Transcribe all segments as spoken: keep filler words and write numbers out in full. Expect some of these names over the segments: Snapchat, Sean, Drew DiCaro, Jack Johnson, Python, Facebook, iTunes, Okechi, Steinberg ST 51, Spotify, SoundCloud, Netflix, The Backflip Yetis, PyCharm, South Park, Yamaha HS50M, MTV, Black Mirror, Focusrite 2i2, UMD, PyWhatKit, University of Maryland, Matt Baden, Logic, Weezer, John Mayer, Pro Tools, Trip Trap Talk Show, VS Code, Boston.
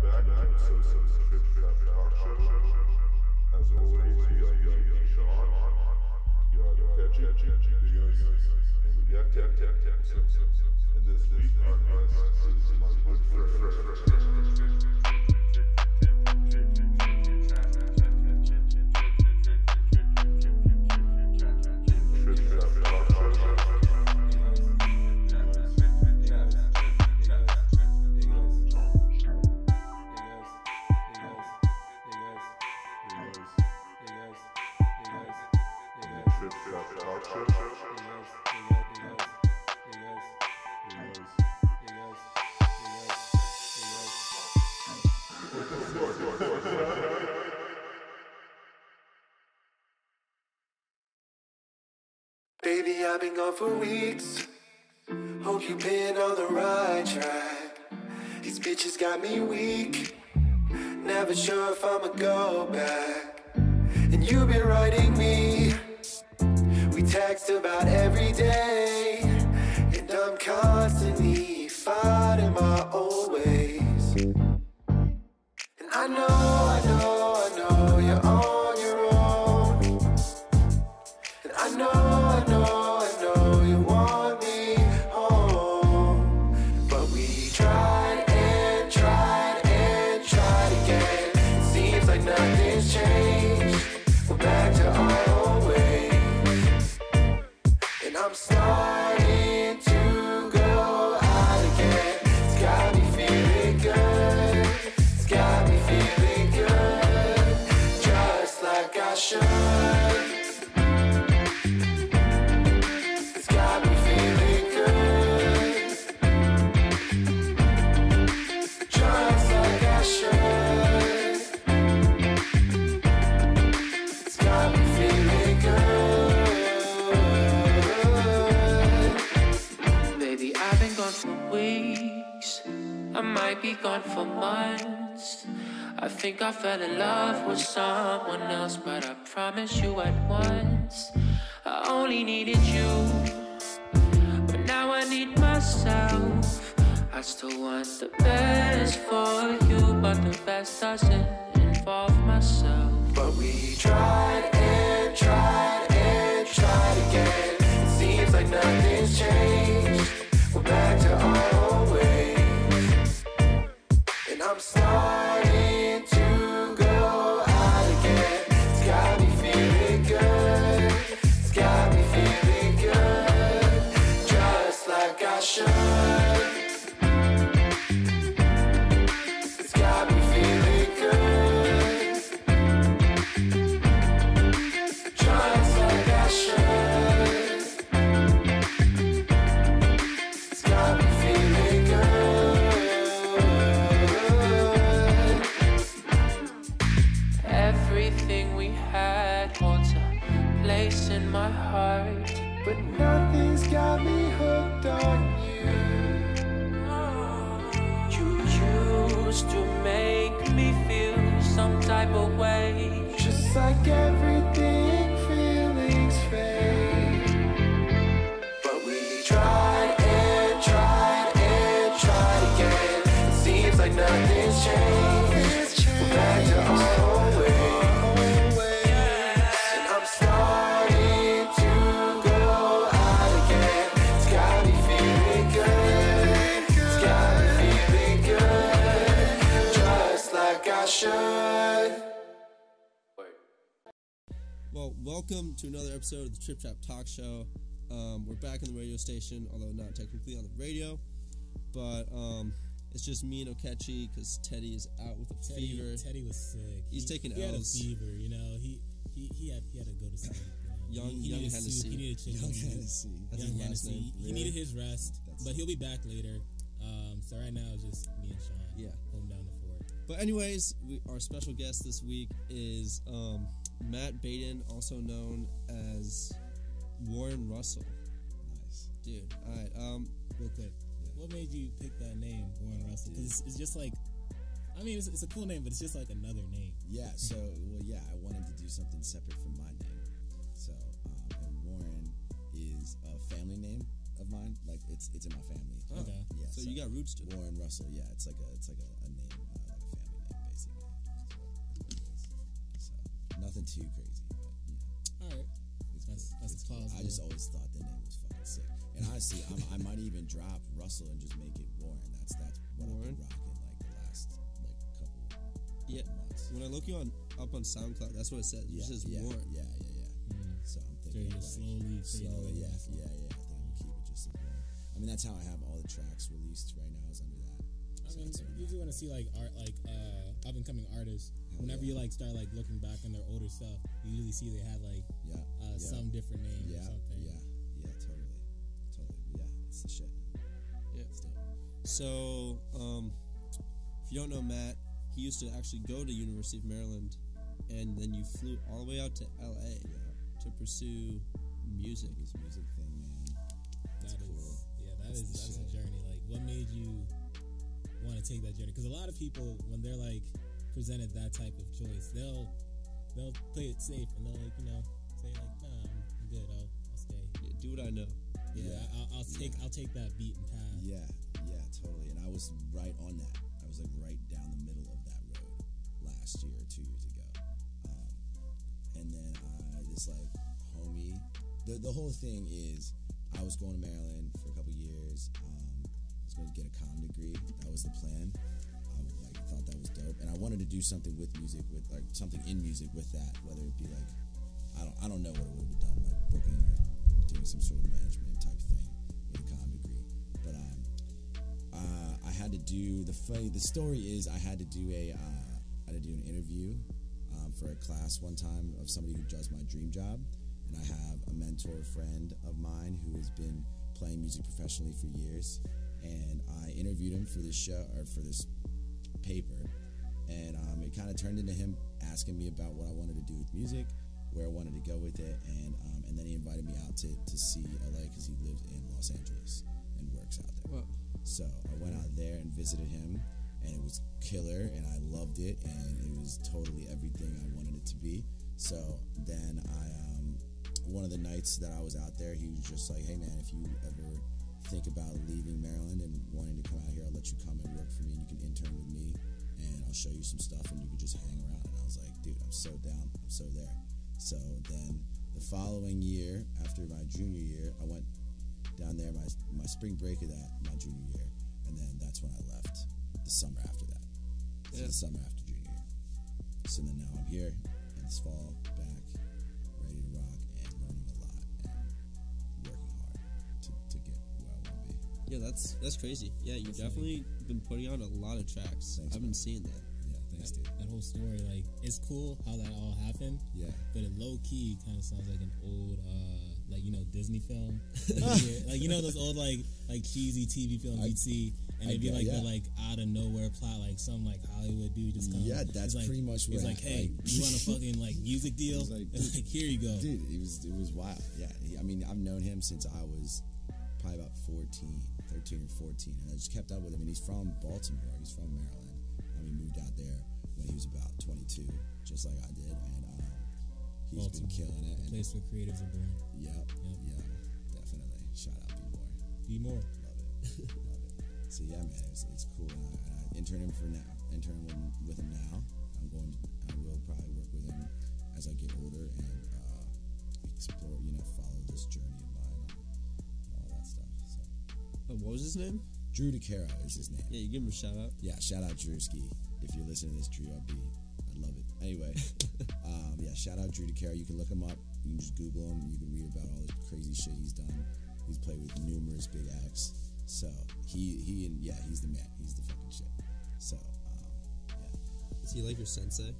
back to another episode of the Trip Trap Talk Show. As always, you got young Sean, you got Okechi, and we got Teddy. And this week our guest is my good friend. Baby, I've been gone for weeks. Hope you've been on the right track. These bitches got me weak. Never sure if I'ma go back. And you've been writing me. We text about every day. And I'm constantly fighting my old ways. And I know, I know, I know you're on your own. And I know. Gone for months. I think I fell in love with someone else, but I promised you at once I only needed you. But now I need myself. I still want the best for you, but the best doesn't involve myself. But we tried and tried and tried again. It seems like nothing's changed. We're back to our old ways. I'm starting to go out again. It's got me feeling good. It's got me feeling good. Just like I should. Well, welcome to another episode of the Trip Trap Talk Show. Um, we're back on the radio station, although not technically on the radio, but um, it's just me and Okechi because Teddy is out with a Teddy, fever. Teddy was sick. He's he, taking he L's. He had a fever, you know. He he he had, he had to go to sleep. You know? Young he, he Young Hennessy. He needed to Young Hennessy. That's young his last name. He really? needed his rest, That's but he'll be back later. Um, so right now it's just me and Sean. Yeah, holding down the fort. But anyways, we, our special guest this week is. Um, Matt Baden, also known as Warren Russell. Nice. Dude, alright, um... real quick. Yeah. What made you pick that name, Warren oh, Russell? Because it's, it's just like... I mean, it's, it's a cool name, but it's just like another name. Yeah, so, well, yeah, I wanted to do something separate from my name. So, um, and Warren is a family name of mine. Like, it's it's in my family. Okay. Yeah, so, so you got roots to it. Warren Russell, yeah, it's like a, it's like a, a name, uh, like a family. nothing too crazy, but you know. All right. It's, that's that's it's plausible. Cool. I just always thought that name was fucking sick. And honestly, I'm, I might even drop Russell and just make it Warren. That's that's what Warren? I've been rocking like the last like couple, couple yeah. months. When I look you on up on SoundCloud, that's what it says. Yeah, it says yeah, Warren. Yeah, yeah, yeah. Mm. So I'm thinking so like, slowly, slowly, yeah, yeah, yeah. I think I'm gonna keep it just as Warren. I mean, that's how I have all the tracks released right now is under that. I mean, you do want to see like art, like uh, up and coming artists. Hell Whenever yeah. you like start like looking back on their older stuff, you usually see they had like yeah, uh, yeah. some different name yeah, or something. Yeah, yeah, totally, totally. Yeah, it's the shit. Yeah, it's dope. So, um, if you don't know Matt, he used to actually go to University of Maryland, and then you flew all the way out to L A yeah. to pursue music. This music thing, man. That's that cool. Is, yeah, that that's is that's shit. A journey. Like, what made you want to take that journey? Because a lot of people, when they're like presented that type of choice, they'll they'll play it safe and they'll like you know say like no, I'm good, I'll, I'll stay. Yeah, do what I know. Yeah, yeah. I'll, I'll take yeah. I'll take that beaten path. Yeah, yeah, totally. And I was right on that. I was like right down the middle of that road last year or two years ago. Um, and then I this like homie. The the whole thing is I was going to Maryland for a couple years. Um, I was going to get a comm degree. That was the plan. I like, thought that was dope, and I wanted to do something with music, with like something in music with that. Whether it be like, I don't, I don't know what it would have done, like booking or doing some sort of management type thing with a comm degree. But um, uh, I had to do the funny. The story is, I had to do a, uh, I had to do an interview um, for a class one time of somebody who does my dream job, and I have a mentor friend of mine who has been playing music professionally for years. And I interviewed him for this show or for this paper, and um, it kind of turned into him asking me about what I wanted to do with music, where I wanted to go with it, and um, and then he invited me out to, to see L A because he lives in Los Angeles and works out there. Wow. So I went out there and visited him, and it was killer, and I loved it, and it was totally everything I wanted it to be. So then I, um, one of the nights that I was out there, he was just like, "Hey man, if you ever think about leaving Maryland and wanting to come out here, I'll let you come and work for me, and you can intern with me, and I'll show you some stuff, and you can just hang around." And I was like, dude, I'm so down, I'm so there. So then the following year, after my junior year, I went down there, my my spring break of that, my junior year, and then that's when I left the summer after that. So yeah. The summer after junior year. So then now I'm here, and this fall, back, ready to rock, and learning a lot, and working hard to, to get. Yeah, that's that's crazy. Yeah, you've definitely like, been putting out a lot of tracks. Thanks, I've been seeing that. Yeah, thanks, dude. That, that whole story, like, it's cool how that all happened. Yeah. But it low-key kind of sounds like an old, uh, like, you know, Disney film. Like, you know those old, like, like cheesy T V films I, you'd see, and I, it'd be, like, yeah. the, like, out-of-nowhere plot, like, some, like, Hollywood dude just comes. Yeah, that's like, pretty much what He's like, hey, like, you want a fucking, like, music deal? Like, it's like, here you go. Dude, it was, it was wild. Yeah, he, I mean, I've known him since I was probably about fourteen, thirteen or fourteen, and I just kept up with him, and he's from Baltimore, he's from Maryland, and we moved out there when he was about twenty-two, just like I did, and um, he's Baltimore, been killing it. The place where creatives are born. Yep, yep, yep, definitely. Shout out Be More. Be More. Love it, love it. So yeah, man, it's, it's cool, and I, and I intern him for now, intern with him, with him now, I'm going to, I will probably work with him as I get older, and uh, explore, you know, follow this journey of mine, and what was his name? Drew DiCaro is his name. Yeah, you give him a shout out. Yeah, shout out Drewski. If you're listening to this, Drew, I'd be, I'd love it. Anyway, um, yeah, shout out Drew DiCaro. You can look him up. You can just Google him. You can read about all the crazy shit he's done. He's played with numerous big acts. So he, he, and yeah, he's the man. He's the fucking shit. So, um, yeah. Is he like your sensei?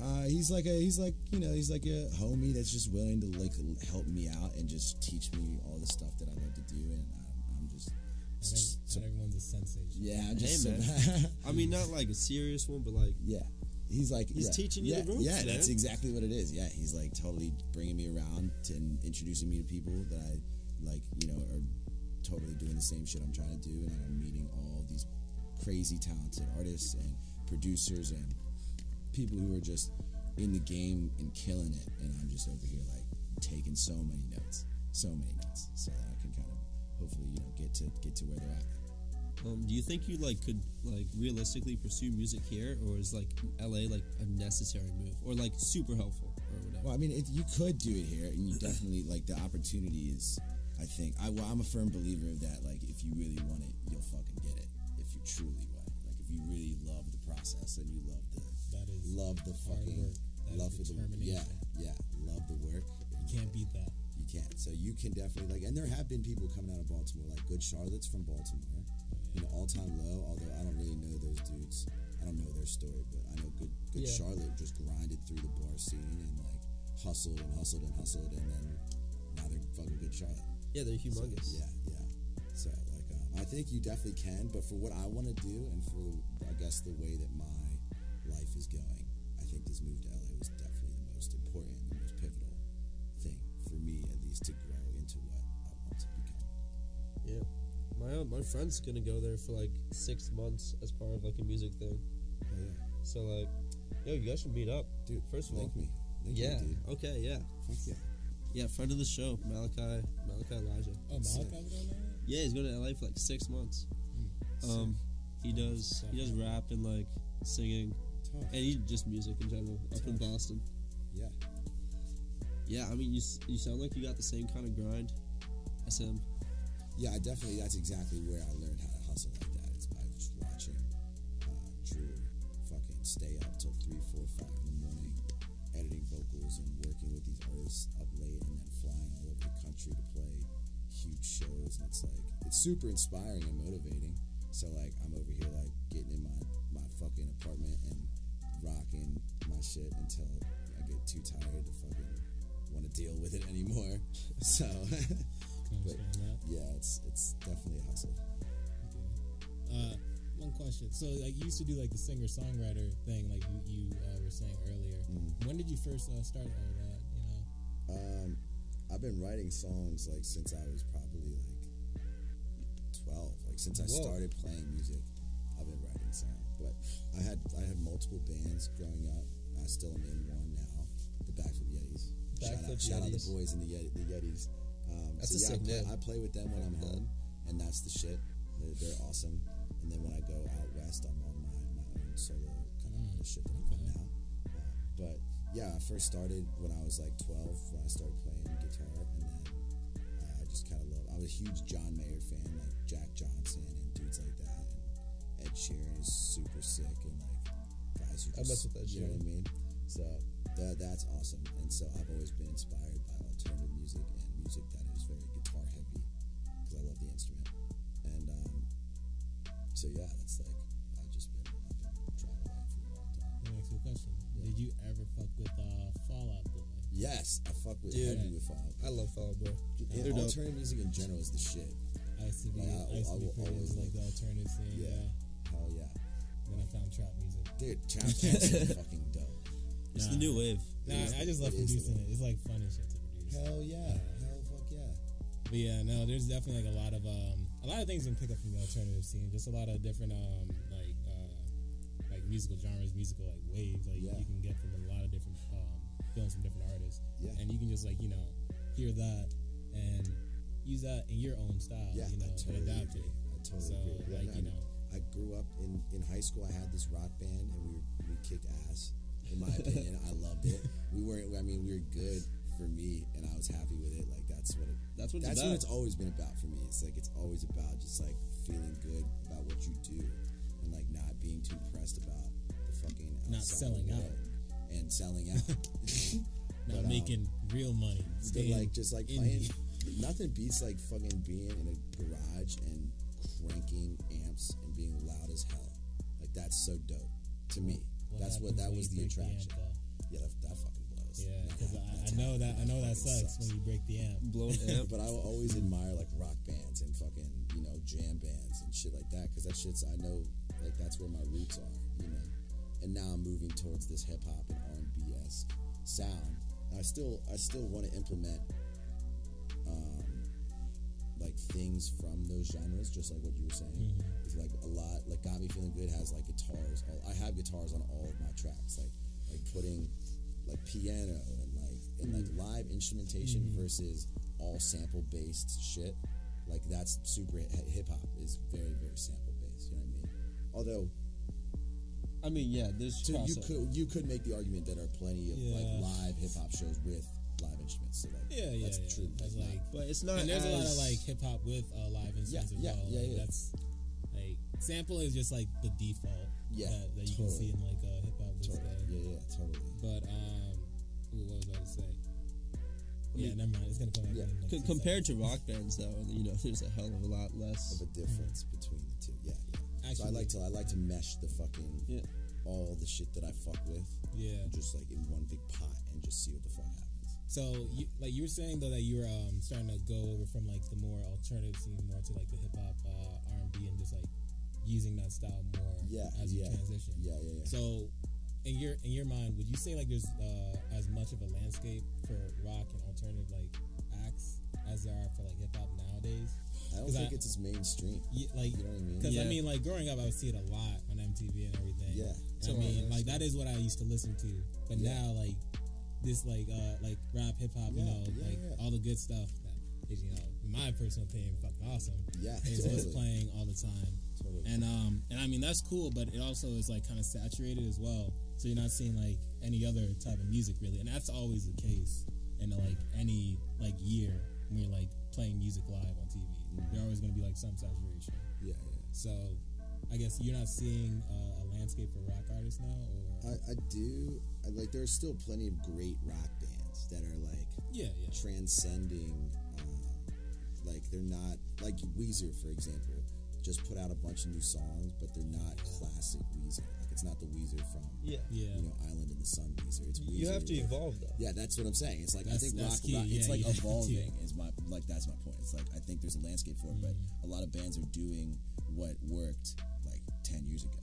Uh, he's like a, he's like, you know, he's like a homie that's just willing to like help me out and just teach me all the stuff that I love to do, and. Uh, Just, just not so, everyone's a sensation. Yeah, I'm just hey, so man. I mean, not like a serious one, but like yeah, he's like he's yeah, teaching you yeah, the ropes. Yeah, man. That's exactly what it is. Yeah, he's like totally bringing me around to, and introducing me to people that I like, you know, are totally doing the same shit I'm trying to do, and I'm meeting all these crazy talented artists and producers and people who are just in the game and killing it, and I'm just over here like taking so many notes, so many notes, so that I can kind of, hopefully, you know, get to get to where they're at. Um, do you think you like could like realistically pursue music here, or is like L A like a necessary move, or like super helpful, or whatever? Well, I mean, if you could do it here, and you definitely like the opportunity is. I think I, well, I'm a firm believer of that. Like, if you really want it, you'll fucking get it. If you truly want it, like if you really love the process and you love the that is love the fucking work. That love is for the yeah yeah love the work. You can't beat that. You can't. So you can definitely like, and there have been people coming out of Baltimore, like Good Charlotte's from Baltimore. You know, All Time Low. Although I don't really know those dudes, I don't know their story, but I know Good Good yeah. Charlotte just grinded through the bar scene and like hustled and hustled and hustled, and then now they're fucking Good Charlotte. Yeah, they're humongous. So, yeah, yeah. So, like, um, I think you definitely can, but for what I want to do and for, I guess, the way that my life is going, I think this move to L A was definitely the most important, the most pivotal thing for me, at least, to grow into what I want to become. Yeah. My uh, my friend's going to go there for, like, six months as part of, like, a music thing. Oh, yeah. So, like, yo, you guys should meet up. Dude, first of all. Link me. Link yeah. me, dude. Okay, yeah. Fuck yeah. Yeah, friend of the show, Malachi, Malachi Elijah. Oh, Malachi? Yeah, he's going to L A for like six months. Mm, um, he does he does rap and like singing, tough. And he just music in general. Tough. Up in Boston. Yeah. Yeah, I mean, you you sound like you got the same kind of grind as him. Yeah, I definitely. That's exactly where I learned how to hustle like that. It's by just watching uh, Drew fucking stay up till three, four, five in the morning. Editing vocals and working with these artists up late and then flying all over the country to play huge shows, and it's like it's super inspiring and motivating. So like I'm over here like getting in my, my fucking apartment and rocking my shit until I get too tired to fucking want to deal with it anymore. So but yeah, it's it's definitely a hustle. Okay. Uh One question. So, like, you used to do like the singer-songwriter thing, like you, you uh, were saying earlier. Mm. When did you first uh, start all that? You know, um, I've been writing songs like since I was probably like twelve. Like since I Whoa. started playing music, I've been writing songs. But I had I had multiple bands growing up. I still am in one now. The Backflip Yetis. Backflip shout, out, shout Yetis. Out the boys and the, Yeti, the Yetis. Um, that's so, a yeah, sick name. I, I play with them when I'm home, and that's the shit. They're, they're awesome. And then when I go out west, I'm on my, my own solo kind of mm. shit that I'm on now. Uh, but yeah, I first started when I was like twelve, when I started playing guitar. And then uh, I just kind of loved, I was a huge John Mayer fan, like Jack Johnson and dudes like that. And Ed Sheeran is super sick. And like, guys who just, I mess with Ed Sheeran. You know what I mean? So that, that's awesome. And so I've always been inspired by alternative music and music that is very guitar heavy because I love the instrument. And, um, so yeah, that's like I've just been I've been trying to write for a long time. That makes a question. Yeah. Did you ever fuck with uh, Fall Out Boy? Yes, I fuck with Dude, heavy yeah. with Fall Out Boy. I love Fall Out Boy. Yeah, alternative music in general is the shit. I used to be, like, I, I used to be I, I, always like, like the alternative scene. Yeah. yeah. Hell yeah. Then I found trap music. Dude, trap music is fucking dope. It's nah. the new wave. Nah, nah I just love producing it. It's like fun and shit to produce. Hell yeah. yeah. Hell fuck yeah. But yeah, no, there's definitely like a lot of um a lot of things you can pick up from the alternative scene. Just a lot of different um like uh like musical genres, musical like waves, like yeah. you can get from a lot of different um films from different artists. Yeah. And you can just like, you know, hear that and use that in your own style, yeah, you know, I totally and adapt agree. it. I totally so, agree. Yeah, like, no, you know. I grew up in, in high school I had this rock band and we were, we kicked ass, in my opinion. I loved it. We weren't I mean, we were good. For me, and I was happy with it. Like that's what it, that's what it's that's about. what it's always been about for me. It's like it's always about just like feeling good about what you do, and like not being too pressed about the fucking not selling out and selling out, not but, making um, real money. But like just like playing, nothing beats like fucking being in a garage and cranking amps and being loud as hell. Like that's so dope to me. What that's what that was the attraction. The yeah, that, that fucking. Yeah, because I, I know that I know that sucks, sucks when you break the amp. Blow the amp. But I will always admire like rock bands and fucking you know jam bands and shit like that because that shit's I know like that's where my roots are, you know. And now I'm moving towards this hip hop and R and B-esque sound. And I still I still want to implement um, like things from those genres, just like what you were saying. Mm-hmm. It's like a lot like Got Me Feeling Good has like guitars. All, I have guitars on all of my tracks, like like putting. Like piano and like and like live instrumentation mm-hmm. versus all sample based shit, like that's super hip hop is very very sample based. Although, I mean, yeah, there's so you could you could make the argument that there are plenty of yeah. like live hip hop shows with live instruments. So like, yeah, yeah, that's yeah. true. That's like, not, but it's not. And there's as, a lot of like hip hop with uh, live instruments yeah, as well. Yeah, yeah, like, yeah. That's like sample is just like the default. Yeah, that, that you totally. can see in like uh, hip hop. Totally. Yeah, yeah, totally. But um, ooh, what was I going to say? I mean, yeah, never mind. It's gonna come back. Yeah. Like C- compared seconds. to rock bands, though, you know, there's a hell of a lot less of a difference mm-hmm. between the two. Yeah, yeah. Actually, so I like to I like to mesh the fucking yeah. all the shit that I fuck with. Yeah. Just like in one big pot and just see what the fuck happens. So, you, like you were saying though that you were um, starting to go over from like the more alternative scene more to like the hip hop, uh, R and B, and just like using that style more. Yeah, as yeah. you transition. Yeah, yeah, yeah. So. In your in your mind, would you say like there's uh, as much of a landscape for rock and alternative like acts as there are for like hip hop nowadays? I don't think I, it's as mainstream. Yeah, like you know what I mean? Because yeah. I mean, like growing up, I would see it a lot on M T V and everything. Yeah, and I mean, like that is what I used to listen to. But yeah. now, like this, like uh, like rap, hip hop, yeah, you know, yeah, like yeah. all the good stuff that is, you know, in my personal opinion, fucking awesome. Yeah, it's totally. what's playing all the time. Totally. And um, and I mean that's cool, but it also is like kind of saturated as well. So you're not seeing like any other type of music really, and that's always the case in like any like year when you're like playing music live on T V. Mm-hmm. There's always going to be like some saturation. Yeah, yeah. So I guess you're not seeing uh, a landscape for rock artists now, or I, I do. I, like there's still plenty of great rock bands that are like yeah, yeah. transcending. Um, like they're not like Weezer, for example. Just put out a bunch of new songs, but they're not classic Weezer. Like it's not the Weezer from yeah. Yeah. you know, Island in the Sun Weezer. It's Weezer. You have to evolve though. Yeah, that's what I'm saying. It's like that's, I think rock, rock yeah, it's like evolving is my like that's my point. It's like I think there's a landscape for it, mm-hmm. but a lot of bands are doing what worked like ten years ago.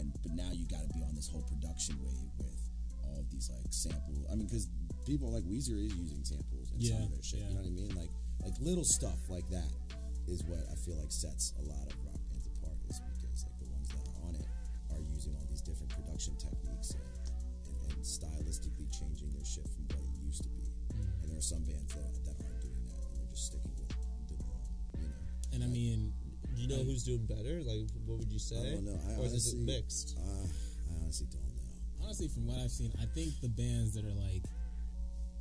And but now you gotta be on this whole production wave with all of these like sample I mean, because people like Weezer is using samples and yeah. some of their shit. Yeah. You know what I mean? Like like little stuff like that is what I feel like sets a lot of rock bands apart, is because like the ones that are on it are using all these different production techniques and, and, and stylistically changing their shit from what it used to be. Mm-hmm. And there are some bands that, that aren't doing that, and they're just sticking with the norm, you know. And I, I mean, do you know I, who's doing better? Like, what would you say? I don't know. I or honestly, is it mixed? Uh, I honestly don't know. Honestly, from what I've seen, I think the bands that are like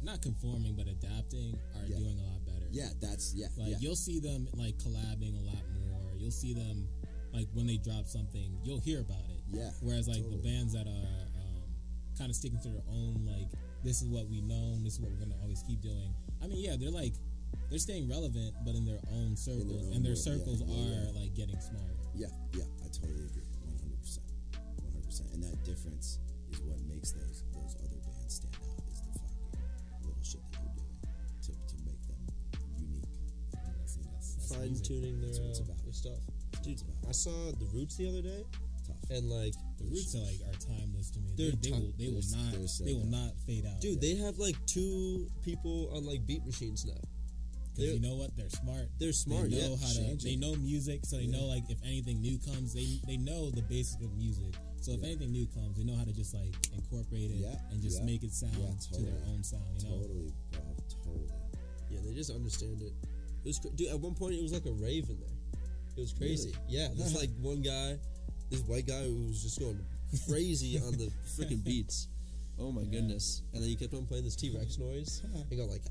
not conforming but adapting are yeah. doing a lot better. Yeah, that's yeah. Like yeah. you'll see them like collabing a lot more. You'll see them like when they drop something, you'll hear about it. Yeah. Whereas like totally. the bands that are um, kind of sticking to their own, like this is what we know, this is what we're gonna always keep doing. I mean, yeah, they're like they're staying relevant, but in their own circles, in their own and their world, circles yeah, yeah, are yeah. like getting smaller. Yeah, yeah, I totally agree, one hundred percent, one hundred percent. And that difference is what makes those those other bands stand out. Is the little shit that they're doing to, to make them unique. That's, that's, that's fine tuning their, uh, their stuff. Dude, I saw The Roots the other day. Tough. And like the Roots are like are timeless to me. They're they, they will they will not they will not fade out. Dude, they have like two people on like beat machines now. Because you know what? They're smart. They're smart. They know yeah, how to. Changing. They know music, so they yeah. know like if anything new comes, they they know the basics of music. So if yeah. anything new comes, they know how to just like incorporate it yeah. and just yeah. make it sound yeah, totally. to their own sound. You know, totally, bro, totally. Yeah, they just understand it. It was dude. At one point, it was like a rave in there. It was crazy. Really? Yeah, there's like one guy, this white guy who was just going crazy on the freaking beats. Oh my yeah. goodness! And then he kept on playing this T-Rex noise and got like.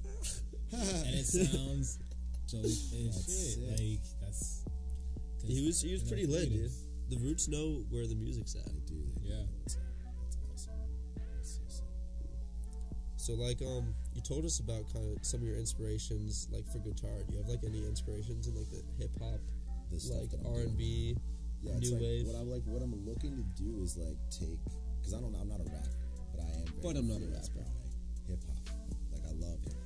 And it sounds dope as shit. Like that's. He was he was pretty lit, dude. The Roots know where the music's at. They do. They yeah. Know it's at. That's awesome. That's awesome. So like um, you told us about kind of some of your inspirations, like for guitar. Do you have like any inspirations in like the hip hop, like R and B, new wave? What I'm like, what I'm looking to do is like take, because I don't, I'm not a rapper, but I am. Very but I'm not a rapper. Hip hop, like I love hip hop.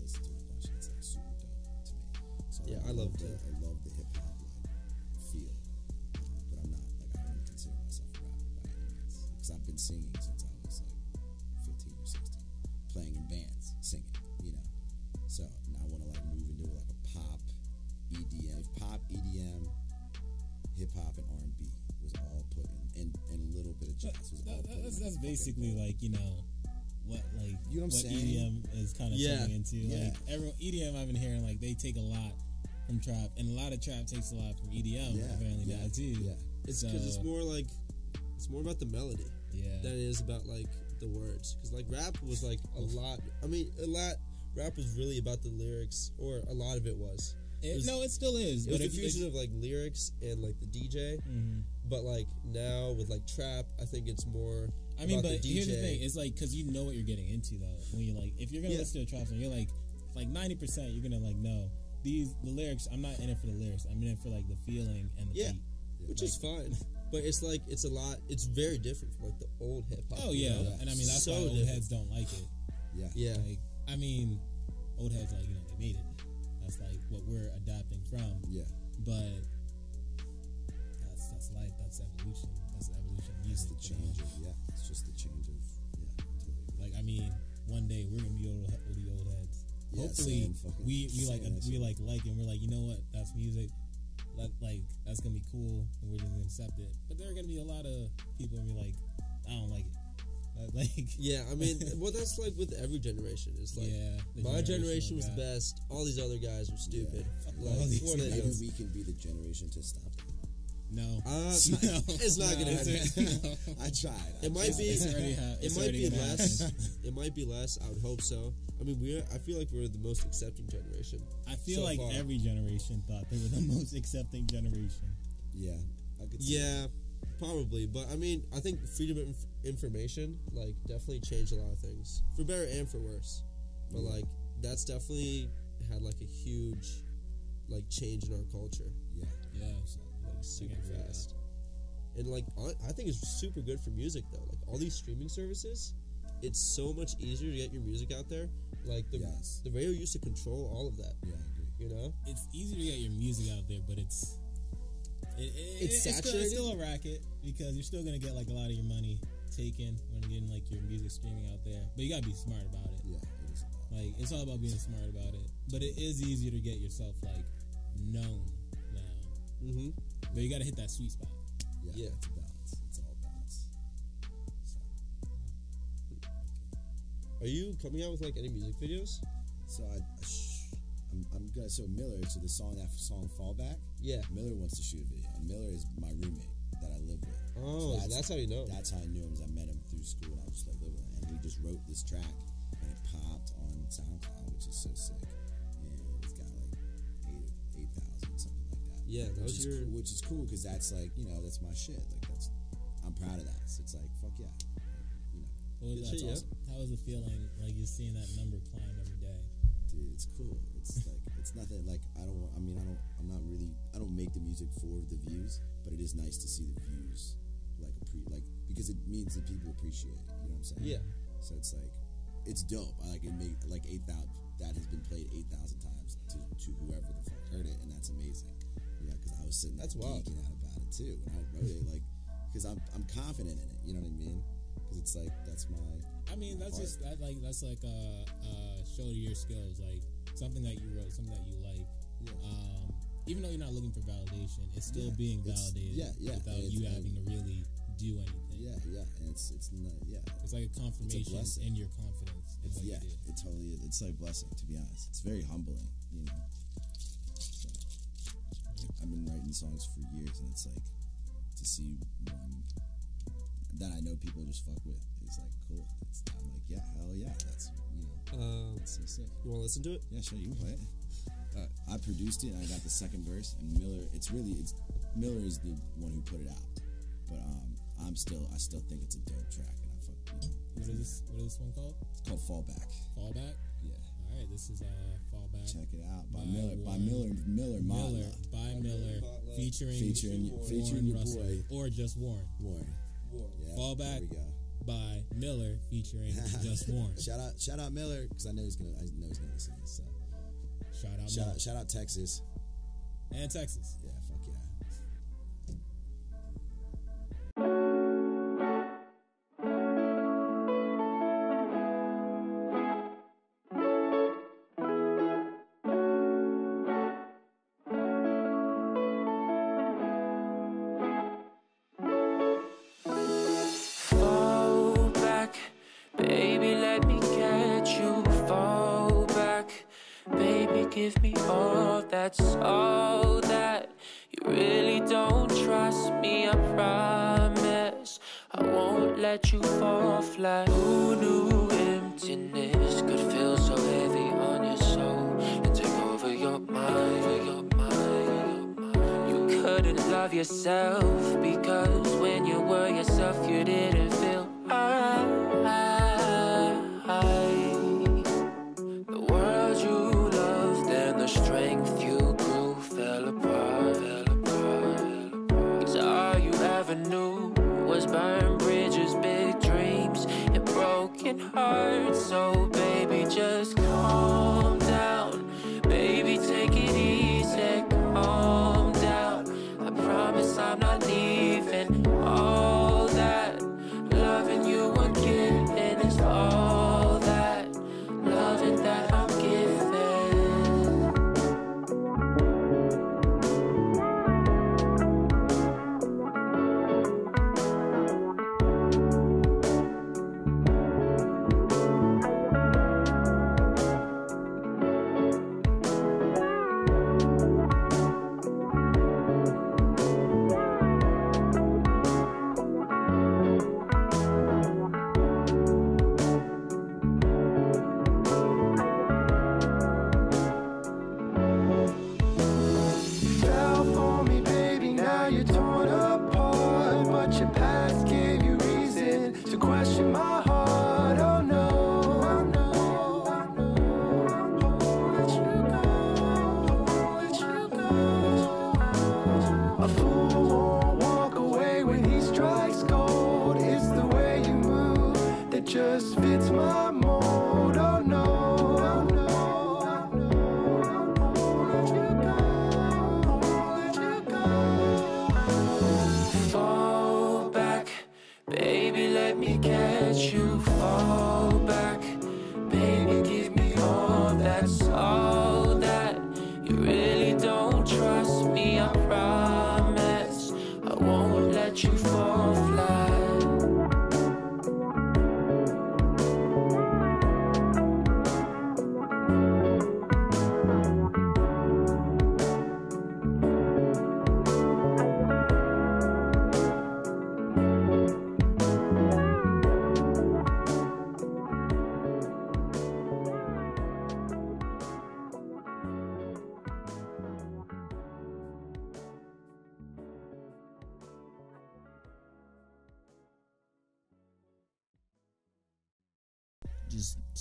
Listen to a bunch of it's like super dope to me. So yeah, I, I love the I love the hip hop like feel, um, but I'm not like I don't really consider myself a rapper by any means, because I've been singing since I was like fifteen or sixteen, playing in bands, singing, you know. So now I want to like move into like a pop, E D M, pop E D M, hip hop and R and B was all put in, and, and a little bit of jazz was all put in. That's, that's basically like, you know. What like you know what, what E D M is kind of yeah. turning into yeah. like everyone, E D M I've been hearing like they take a lot from trap, and a lot of trap takes a lot from E D M yeah. apparently yeah. now too. Yeah. It's because so, it's more like it's more about the melody yeah. than it is about like the words. Because like rap was like a lot. I mean, a lot. Rap was really about the lyrics, or a lot of it was. It was, no, it still is. It was a fusion of like lyrics and like the D J, mm-hmm. but like now with like trap, I think it's more. I mean, but the here's the thing: it's like because you know what you're getting into though. When you like, if you're gonna yeah. listen to a trap song, you're like, like ninety percent, you're gonna like know these the lyrics. I'm not in it for the lyrics. I'm in it for like the feeling and the yeah, beat, which like, is fine. But it's like it's a lot. It's very different from like the old hip hop. Oh yeah, you know, and I mean that's so why old different. Heads don't like it. Yeah, yeah. Like, I mean, old heads like you know they made it. That's like what we're adapting from. Yeah. But that's that's life. That's evolution. That's the evolution. It's the change. Of, yeah. It's just the change of yeah. Totally. Like I mean, one day we're gonna be old the old heads. Yeah, hopefully, we we like a, we like like and we're like you know what? That's music. Let, like that's gonna be cool, and we're just gonna accept it. But there are gonna be a lot of people who be like, I don't like it. Like, yeah, I mean, well, that's like with every generation. It's like yeah, my generation was the best. All these other guys were stupid. Yeah. Like, maybe we can be the generation to stop them. No, uh, no. It's not no, gonna happen. No. I tried. I it might tried. be. Already, it might be less. It might be less. I would hope so. I mean, we're. I feel like we're the most accepting generation. I feel so like far. Every generation thought they were the most accepting generation. Yeah, I could. See yeah. That. Probably, but I mean, I think freedom of inf- information, like, definitely changed a lot of things. For better and for worse. But, like, that's definitely had, like, a huge, like, change in our culture. Yeah. Yeah. Like, super fast. And, like, on, I think it's super good for music, though. Like, all these streaming services, it's so much easier to get your music out there. Like, the, yes. the radio used to control all of that. Yeah, I agree. You know? It's easier to get your music out there, but it's... It, it, it's, it's, still, it's still a racket because you're still gonna get like a lot of your money taken when you're getting like your music streaming out there, but you gotta be smart about it. Yeah, it is. Like it's all about being smart about it, but it is easier to get yourself like known now. Mm-hmm. But you gotta hit that sweet spot. Yeah, yeah. It's a balance. It's all balance. So. Are you coming out with like any music videos? So I. I sh- I'm, I'm gonna so Miller to so the song after song Fallback. Yeah, Miller wants to shoot a video. And Miller is my roommate that I live with. Oh, so that's, that's how you know. That's how I knew him. Is I met him through school, and I was just like living with him. And we just wrote this track, and it popped on SoundCloud, which is so sick. And it's got like eight eight thousand something like that. Yeah, that which was is your... cool, which is cool because that's like you know that's my shit. Like that's I'm proud of that. So it's like fuck yeah, like, you know. Well, that's shit, awesome. Yeah. How is it feeling? Like you're seeing that number climb every day. Dude, it's cool. It's like it's nothing like I don't want I mean I don't I'm not really I don't make the music for the views, but it is nice to see the views like a pre like because it means that people appreciate it, you know what I'm saying? Yeah. So it's like it's dope. I like it made like eight thousand that has been played eight thousand times to, to whoever the fuck heard it, and that's amazing. Yeah, because I was sitting there that's geeking out about it too when I wrote it, like because I'm I'm confident in it, you know what I mean? Because it's like that's my I mean my that's heart. Just that like that's like uh uh show to your skills, like something that you wrote, something that you like. Yeah. Um, even though you're not looking for validation, it's still yeah. being validated it's, yeah, yeah. without it's, you having to really do anything. Yeah, yeah, and it's it's not, yeah. It's like a confirmation a in your confidence. It's, yeah, you it totally is. It's like a blessing, to be honest. It's very humbling, you know. So, I've been writing songs for years, and it's like to see one that I know people just fuck with. It's like cool. It's, I'm like yeah, hell yeah, that's you know. Um, so sick. You want to listen to it? Yeah, sure. You can play it. Uh, I produced it. I got the second verse, and Miller. It's really it's Miller is the one who put it out. But um, I'm still I still think it's a dope track, and I fuck. You know, what is this? What is this one called? It's called Fallback. Fallback. Yeah. All right. This is a uh, Fallback. Check it out by, by Miller. Warren, by Miller. Miller. Miller. By, by Miller. Miller featuring featuring Warren, featuring your boy or just Warren. Warren. Warren. Yeah, Fallback. There we go. By Miller featuring Just Warren. shout out, shout out Miller because I know he's gonna, I know he's gonna listen to this. So. Shout out, shout Miller. out, shout out Texas and Texas. Yeah, fuck yeah. Give me all, that's all that you really don't trust me, I promise I won't let you fall flat. Who knew emptiness could feel so heavy on your soul and take over your mind, your mind, your mind. You couldn't love yourself because when you were yourself you didn't feel right. The world you loved and the strength you grew fell apart, fell apart, fell apart. Cause all you ever knew was burn bridges, big dreams, and broken hearts. So baby, just calm down. Baby, take it easy, calm down. I promise I'm not leaving. All that loving you were giving is all that loving that I'm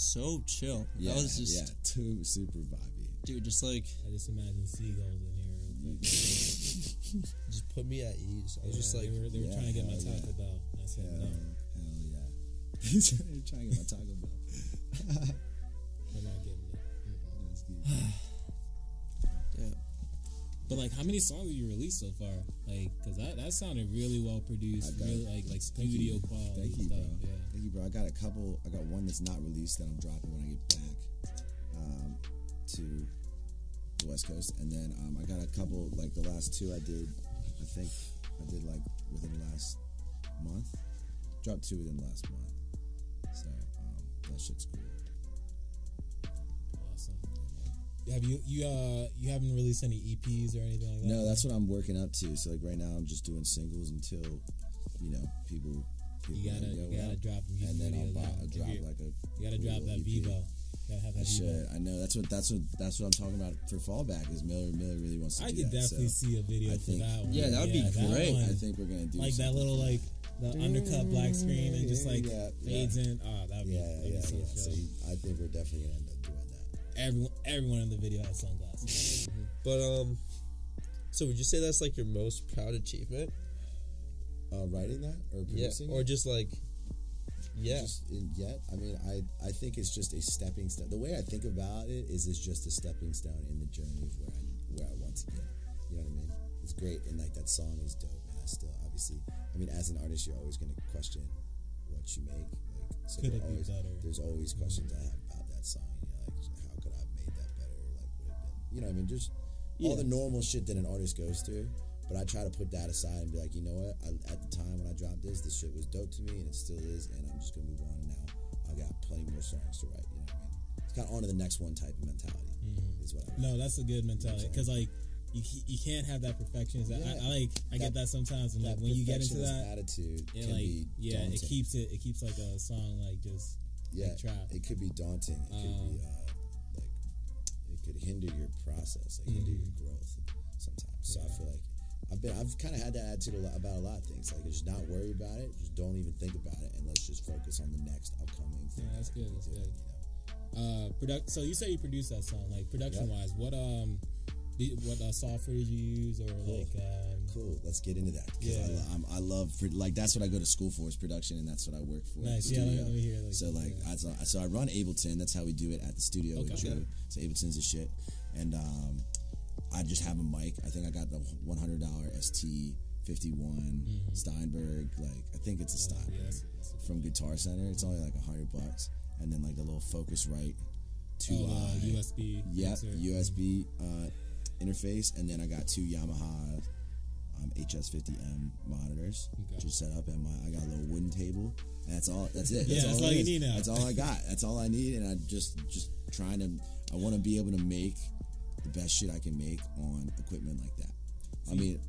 so chill. Yeah, that was just yeah, too super vibey. Dude, just like I just imagine seagulls in here. Like, just put me at ease. I was yeah, just like they were, they were yeah, trying to get my Taco yeah. Bell. And I said hell, no. Hell yeah. They were trying to get my Taco Bell. They're not getting it. Yeah. But like, how many songs have you released so far? Like, cause that, that sounded really well produced, really like like studio you, quality. Thank you, stuff. Bro. Yeah. Thank you, bro. I got a couple. I got one that's not released that I'm dropping when I get back um, to the West Coast, and then um, I got a couple. Like the last two I did, I think I did like within the last month. Dropped two within the last month. So um, that shit's cool. Have you you uh you haven't released any E Ps or anything like that? No, that's what I'm working up to. So like right now I'm just doing singles until you know people. people you gotta go you gotta out. drop music and then I'll buy, I'll drop like a. You gotta cool drop that E P. Vivo. Gotta have that I should. Vivo. I know that's what that's what that's what I'm talking about for Fallback is Miller Miller really wants to. I do could that, definitely so see a video I think, for that one. Yeah, that would yeah, be great. One, I think we're gonna do like that little like the yeah, undercut black screen and just like yeah, fades yeah. in. Oh, that would be yeah yeah. So, yeah. so you, I think we're definitely gonna end up doing. Everyone, everyone in the video has sunglasses. But um, so would you say that's like your most proud achievement? Uh, writing that or producing, yeah, or it? just like, yeah, just in yet. I mean, I I think it's just a stepping stone. The way I think about it is, it's just a stepping stone in the journey of where I where I want to get. You know what I mean? It's great, and like that song is dope. And I still obviously, I mean, as an artist, you're always going to question what you make. Like, so could it always, be better? There's always questions mm-hmm. I have about that song. You know what I mean? Just yeah. all the normal shit that an artist goes through. But I try to put that aside and be like, you know what? I, at the time when I dropped this, this shit was dope to me, and it still is, and I'm just going to move on. And now I got plenty more songs to write. You know what I mean? It's kind of on to the next one type of mentality. Mm-hmm. Is what I mean. No, that's a good mentality. Because, like, you you can't have that perfectionism. Yeah. I, I like I that, get that sometimes, and that like when you get into that attitude, it can like be yeah, daunting. it keeps it it keeps like a song like just yeah, like trap. It could be daunting. It um, could be uh, like it could hinder your process, like mm-hmm. hinder your growth sometimes. So yeah. I feel like I've been I've kind of had that attitude a lot, about a lot of things. Like just not worry about it, just don't even think about it, and let's just focus on the next upcoming thing. Yeah, that's that good. That's good. Doing, you know? Uh, product. So you say you produced that song, like production yep. wise. What um, did, what uh, software did you use, or cool. like? Um, cool. Let's get into that. Yeah, I, lo- I'm, I love like that's what I go to school for is production, and that's what I work for. Nice. Yeah. Let me hear. Like, so like, yeah. I, so, I, so I run Ableton. That's how we do it at the studio. Okay. With Drew. Okay. So Ableton's the shit, and um, I just have a mic. I think I got the one hundred dollar S T fifty-one mm-hmm. Steinberg. Like I think it's a Steinberg yeah, that's, that's from Guitar Center. It's only like a hundred bucks. And then like the little Focusrite two oh, uh, U S B yep, U S B uh, interface, and then I got two Yamaha um, H S fifty M monitors okay. just set up, and my I got a little wooden table. And that's all. That's it. That's yeah, all, that's all, all you need now. That's all I got. That's all I need, and I just just trying to. I want to be able to make the best shit I can make on equipment like that. See, I mean,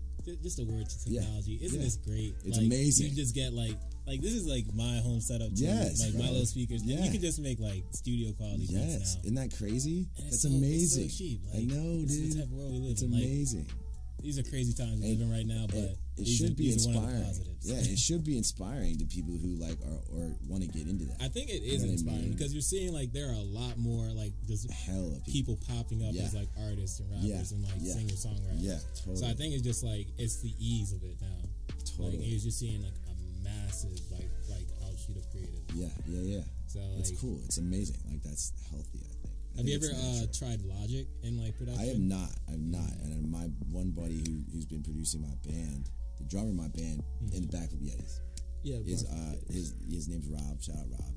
just a word to technology. Yeah, Isn't yeah. this great? It's like, amazing. You just get like. Like this is like my home setup too. Yes, like bro. my little speakers. Yeah. You can just make like studio quality beats yes. now. Isn't that crazy? And That's so, amazing. It's so cheap. Like, I know, dude. It's the type of world we live it's in. amazing. Like, these are crazy times we live in right now, but it, it these should are, be these inspiring. Are one of the positives. Yeah, it should be inspiring to people who like are or want to get into that. I think it is you know inspiring I mean? because you're seeing like there are a lot more like there's hell of people. people popping up yeah. as like artists and rappers yeah. and like yeah. singer songwriters. Yeah, totally. So I think it's just like it's the ease of it now. Totally. Like, you're just seeing like. massive like like outshoot of creative yeah yeah yeah so like, it's cool it's amazing like that's healthy I think I have think you ever uh, tried Logic in like production? I am not I'm not and my one buddy who, who's been producing my band the drummer of my band mm-hmm. in the Backflip Yetis yeah is uh his his name's Rob shout out Rob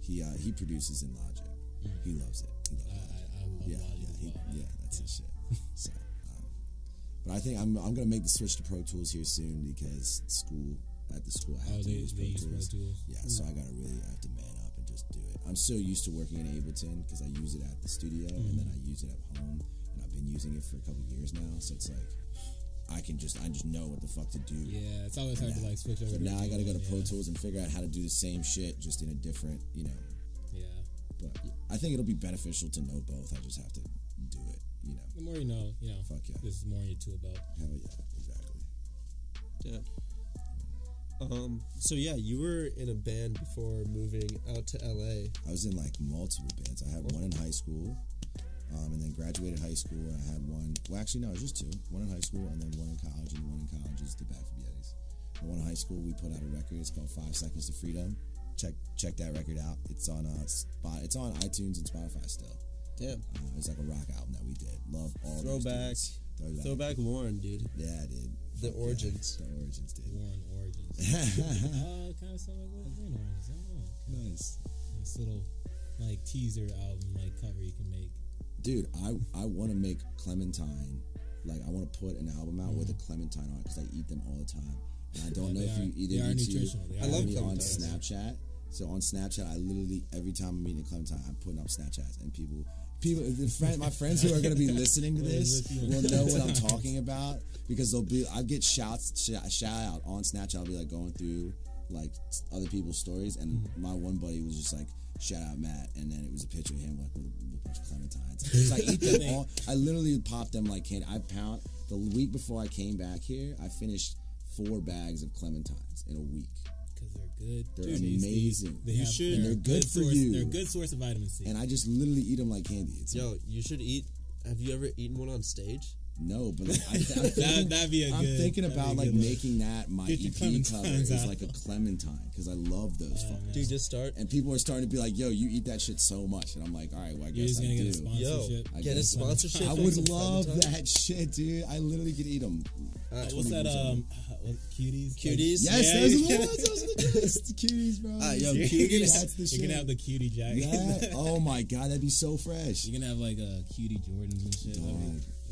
he uh he produces in Logic mm-hmm. he loves it he loves I, I, I love yeah, Logic yeah, he, yeah that's yeah. his shit so um, but I think I'm I'm gonna make the switch to Pro Tools here soon because school At the school, I have oh, to they, use Pro Tools. Use Pro Tools. Yeah, mm. so I gotta really I have to man up and just do it. I'm so used to working in Ableton because I use it at the studio mm. and then I use it at home, and I've been using it for a couple of years now. So it's like I can just I just know what the fuck to do. Yeah, it's always hard now, to like switch over. But now I gotta go to Pro yeah. Tools and figure out how to do the same shit just in a different, you know. Yeah. But I think it'll be beneficial to know both. I just have to do it, you know. The more you know, you know. Fuck yeah. This is more in your tool belt. Hell yeah, exactly. Yeah. Um, so yeah, you were in a band before moving out to L A. I was in like multiple bands. I had one in high school, um, and then graduated high school. And I had one. Well, actually, no, it was just two. One in high school, and then one in college. And the one in college is The Backflip Yetis. The one in high school, we put out a record. It's called Five Seconds to Freedom. Check check that record out. It's on uh, spot. It's on iTunes and Spotify still. Damn. Uh, it's like a rock album that we did. Love all throwback. Those throwback. Throwback Warren, dude. Yeah, dude. The origins. Yeah, the origins, dude. Warren origins. uh, kind of sound like Warren origins. I don't know. Nice. Nice little like teaser album, like cover you can make. Dude, I I want to make Clementine. Like I want to put an album out mm. with a Clementine on it because I eat them all the time. And I don't yeah, know if are, you either they are nutritional. They are I love Clementine. On Snapchat. So on Snapchat, I literally every time I'm eating a Clementine, I'm putting up Snapchats and people. People, the friend, my friends who are going to be listening to this will know what I'm talking about because they'll be. I get shouts, shout, shout out on Snapchat. I'll be like going through like other people's stories, and mm. my one buddy was just like, "Shout out Matt," and then it was a picture of him like with a bunch of clementines. I eat them all. I literally popped them like candy. I pound the week before I came back here. I finished four bags of clementines in a week. Because they're good. They're Dude, amazing. They, they you have, should. And they're good, good for source, you. They're a good source of vitamin C. And I just literally eat them like candy. It's Yo, like, you should eat. Have you ever eaten one on stage? No, but like, I, I'm thinking, that'd be a I'm good, thinking about like making look. that my Get E P cover is out. like a clementine because I love those. Uh, fuckers. Dude, just start. And people are starting to be like, "Yo, you eat that shit so much," and I'm like, "All right, well, I You're guess I do." Yo, I get a sponsorship. I would love clementine. that shit, dude. I literally could eat them. Uh, what's that? Um, what, cuties. Cuties. Like, yes, yeah, those, yeah. Those, those are the best. Cuties, bro. Uh, yo, cuties. That's the shit. You're gonna have the cutie jacket. Oh my god, that'd be so fresh. You're gonna have like a cutie Jordans and shit.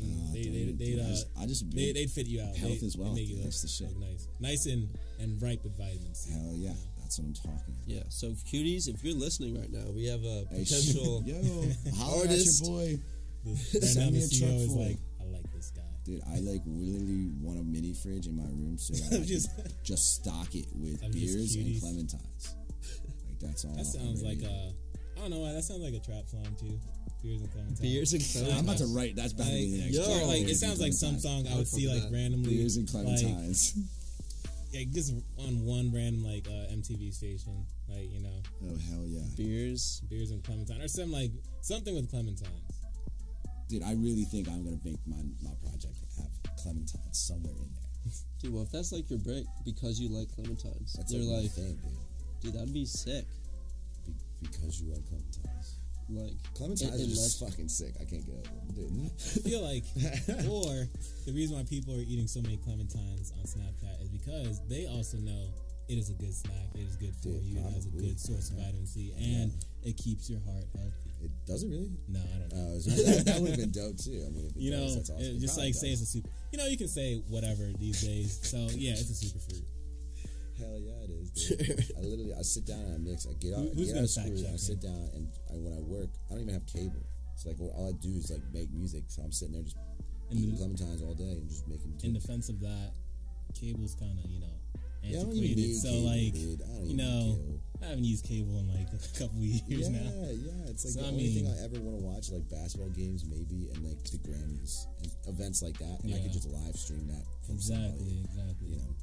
Uh, they, they, they, they, uh, I just, I just they, they'd fit you out. Health as well. That's the shit. Nice, nice and, and ripe with vitamins. Hell yeah, that's what I'm talking about. Yeah. So cuties, if you're listening right now, we have a potential hey, yo, artist. At your boy. Send me a truck full. Like, I like this guy. dude. I like literally want a mini fridge in my room so that I just, can just stock it with beers and clementines. Like that's all. That sounds like a. I don't know why that sounds like a trap song too. Beers and clementines. Beers and clementines. I'm about to write. That's about to be the next. Yo, like it sounds like some song I would see like randomly. Beers and clementines. Yeah, just on one random like uh, M T V station, like you know. Oh hell yeah! Beers, beers and clementine, or something like something with clementines. Dude, I really think I'm gonna make my my project have clementines somewhere in there. Dude, well if that's like your break because you like clementines, that's they're like, like thing, dude. Dude, that'd be sick. Be- because you like clementines. Like Clementines it, it are just less fucking sick. I can't get over them, dude. I feel like, or the reason why people are eating so many clementines on Snapchat is because they also know it is a good snack. It is good for dude, you. It has a good source of vitamin C, and yeah. it keeps your heart healthy. It doesn't really. No, I don't know. Uh, that that would have been dope too. I mean, if it you does, know, that's awesome. It just it like does. Say it's a super. You know, you can say whatever these days. So yeah, it's a superfruit. Hell yeah, it is, dude. I literally, I sit down and I mix. I get out, Who, I get out of school, and I sit down, and I, when I work, I don't even have cable. It's so like, well, all I do is, like, make music, so I'm sitting there just and eating the, clementines all day and just making too. In defense of that, cable's kind of, you know, antiquated. Yeah, so, cable, like, dude. I don't you know, I haven't used cable in, like, a couple of years yeah, now. Yeah, yeah. It's, like, so the I only mean, thing I ever want to watch, like, basketball games, maybe, and, like, the Grammys and events like that, and yeah. I could just live stream that from Exactly, somebody, exactly. You know?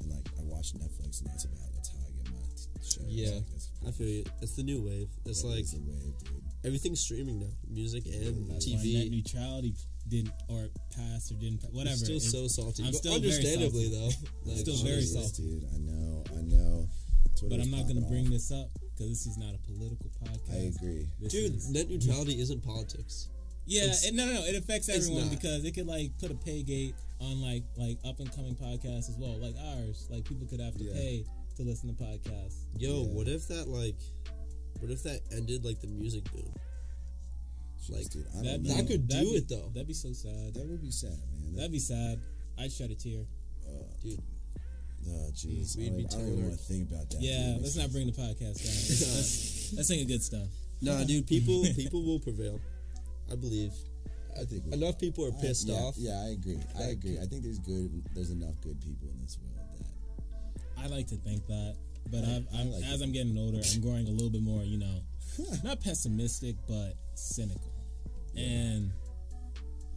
And like I watch Netflix, and that's about that's how I get my shows. Yeah, like, cool. I feel you. It's the new wave. It's yeah, like it's the wave, dude. Everything's streaming now, music and that's T V. Why net neutrality didn't or passed or didn't pass, whatever. It's still it's, so salty. I'm but still understandably very salty. though. Like, I'm still very salty, dude. I know, I know. Twitter's but I'm not gonna bring off. this up because this is not a political podcast. I agree, this dude. Is, net neutrality isn't politics. Yeah, it, no, no, no. It affects everyone because it could like put a pay gate on like like up and coming podcasts as well, like ours. Like people could have to yeah. pay to listen to podcasts. Yo, yeah. what if that like, what if that ended like the music boom? Like dude, I don't know. That could do be, it though. That'd be so sad. That would be sad, man. That'd, that'd be sad. I'd shed a tear, uh, dude. Oh jeez, I don't, don't even want to think about that. Yeah, dude. let's not bring the podcast down. let's, let's sing the good stuff. Nah, dude, people people will prevail. I believe. I think enough people are pissed I, yeah, off. Yeah, I agree. I agree. I think there's good. There's enough good people in this world that I like to think that. But I, I've, I'm, like as it. I'm getting older, I'm growing a little bit more. You know, not pessimistic, but cynical. Yeah. And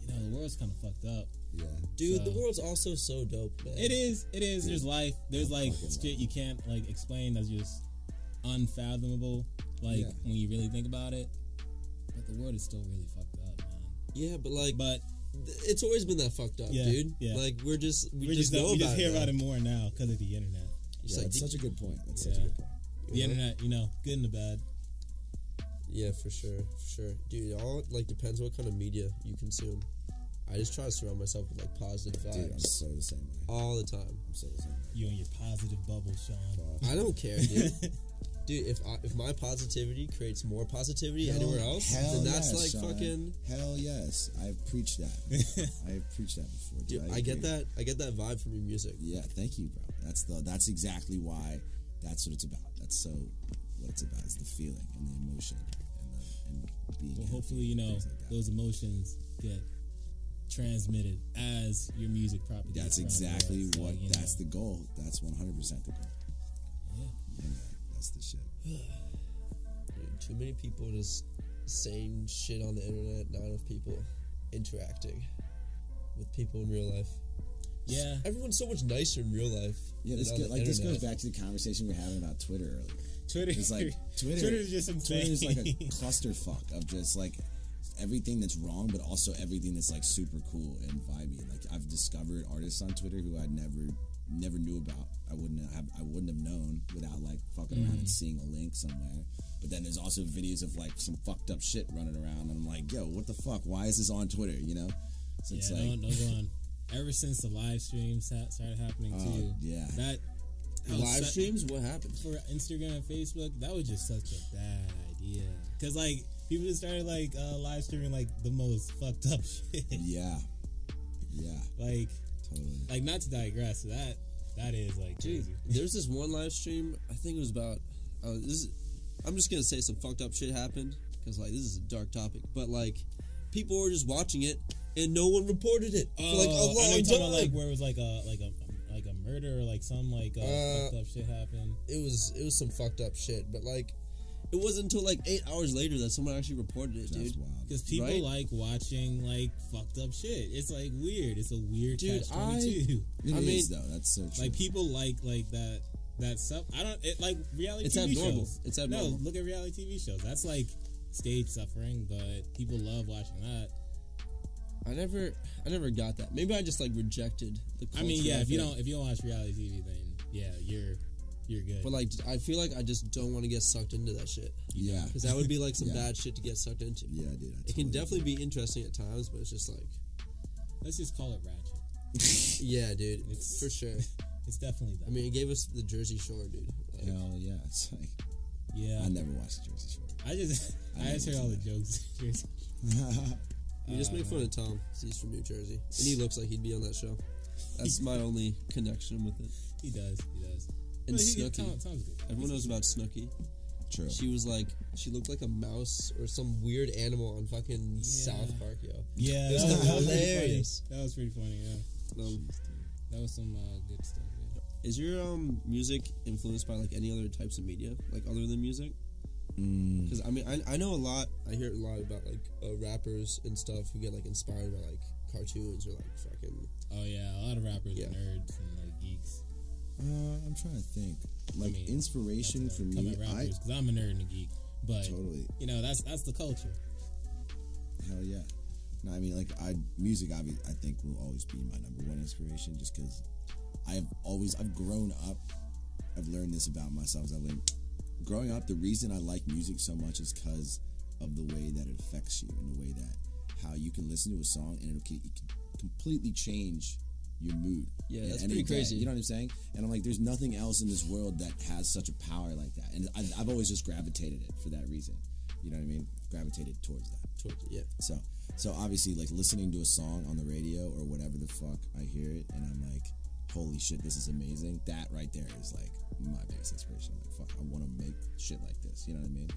you know, the world's kind of fucked up. Yeah, dude, so, the world's also so dope. Man. It is. It is. Dude, there's life. There's I'm like shit you can't like explain. That's just unfathomable. Like yeah. when you really think about it. But the world is still really fucked up, man. Yeah, but like, but th- it's always been that fucked up, yeah, dude. Yeah. Like we're just we we're just, just know we about just hear it about it more now because of the internet. It's yeah, like, that's the, such a good point. That's yeah. such a good point. The yeah. internet, you know, good and the bad. Yeah, for sure, for sure, dude. It all like depends what kind of media you consume. I just try to surround myself with like positive vibes. Dude, I'm so the same way. All the time. I'm so the same way. You and your positive bubble, Sean. I don't care, dude. Dude, if I, if my positivity creates more positivity hell, anywhere else, then that's yes, like Sean. fucking hell yes. I've preached that. I've preached that before. Dude, dude I, I get that. I get that vibe from your music. Yeah, thank you, bro. That's the that's exactly why. That's what it's about. That's so what it's about. It's the feeling and the emotion and the and being. Well, hopefully, you know like those emotions get transmitted as your music propagates. That's exactly so, what. That's know. the goal. That's one hundred percent the goal. Yeah. yeah. The shit. Dude, too many people just saying shit on the internet. Not enough people interacting with people in real life. Yeah, everyone's so much nicer in real life. Yeah, this go, like internet. This goes back to the conversation we were having about Twitter earlier. Twitter is like Twitter. Twitter is just Twitter is like a clusterfuck of just like everything that's wrong, but also everything that's like super cool and vibey. Like I've discovered artists on Twitter who I'd never. Never knew about. I wouldn't have. I wouldn't have known without like fucking around mm. and seeing a link somewhere. But then there's also videos of like some fucked up shit running around, and I'm like, yo, what the fuck? Why is this on Twitter? You know? So yeah, it's like, no, no go on. Ever since the live streams started happening uh, too, yeah, that live su- streams. What happened for Instagram and Facebook? That was just such a bad idea. Cause like people just started like uh, live streaming like the most fucked up shit. Yeah, yeah, like. Totally. Like not to digress, that that is like dude, crazy. There's this one live stream. I think it was about. Uh, this is, I'm just gonna say some fucked up shit happened because like this is a dark topic. But like, people were just watching it and no one reported it for like a long I know time. About, like where it was like a like a like a murder or like some like uh, uh, fucked up shit happened. It was it was some fucked up shit, but like it wasn't until like eight hours later that someone actually reported it. That's dude. Because people right? like watching like fucked up shit. It's like weird. It's a weird dude. I, it I mean is, though that's so true. Like people like like that. That stuff, I don't, it, like, reality it's T V abnormal. Shows. It's abnormal. No, look at reality T V shows. That's, like, stage suffering, but people love watching that. I never, I never got that. Maybe I just, like, rejected the culture. I mean, yeah, if you don't, if you don't watch reality T V, then, yeah, you're, you're good. But, like, I feel like I just don't want to get sucked into that shit. Yeah. Because that would be, like, some yeah. bad shit to get sucked into. Yeah, dude. I totally it can definitely agree. Be interesting at times, but it's just, like. Let's just call it ratchet. Yeah, dude. It's, for sure. It's definitely that. I mean, it gave us the Jersey Shore, dude. Like, hell yeah! It's like, yeah. I never watched Jersey Shore. I just, I, I just heard all that. The jokes. Jersey Shore. You just uh, make fun of Tom. He's from New Jersey, and he looks like he'd be on that show. That's my only connection with it. He does. He does. And no, Snooki. Tom, Tom's good. Everyone knows about Snooki. True. She was like, she looked like a mouse or some weird animal on fucking yeah. South Park, yo. Yeah, that was, that was hilarious. That was pretty funny. Yeah. Um, that was some uh, good stuff. Is your um music influenced by like any other types of media, like other than music? Because mm. I mean, I I know a lot. I hear a lot about like uh, rappers and stuff who get like inspired by like cartoons or like fucking. Oh yeah, a lot of rappers yeah. are nerds and like geeks. Uh, I'm trying to think. Like I mean, inspiration for me, I because I'm a nerd and a geek, but totally. You know that's that's the culture. Hell yeah. No, I mean like I music. I mean, I think will always be my number one inspiration, just because. I've always, I've grown up, I've learned this about myself as I live. Growing up, the reason I like music so much is because of the way that it affects you, and the way that, how you can listen to a song and it can, it can completely change your mood. Yeah, that's pretty crazy. You know what I'm saying? And I'm like, there's nothing else in this world that has such a power like that. And I've, I've always just gravitated it for that reason. You know what I mean? Gravitated towards that. Towards it, yeah. So, so obviously, like, listening to a song on the radio or whatever the fuck, I hear it, and I'm like, holy shit, this is amazing. That right there is like my biggest inspiration. I'm like, fuck, I want to make shit like this. You know what I mean?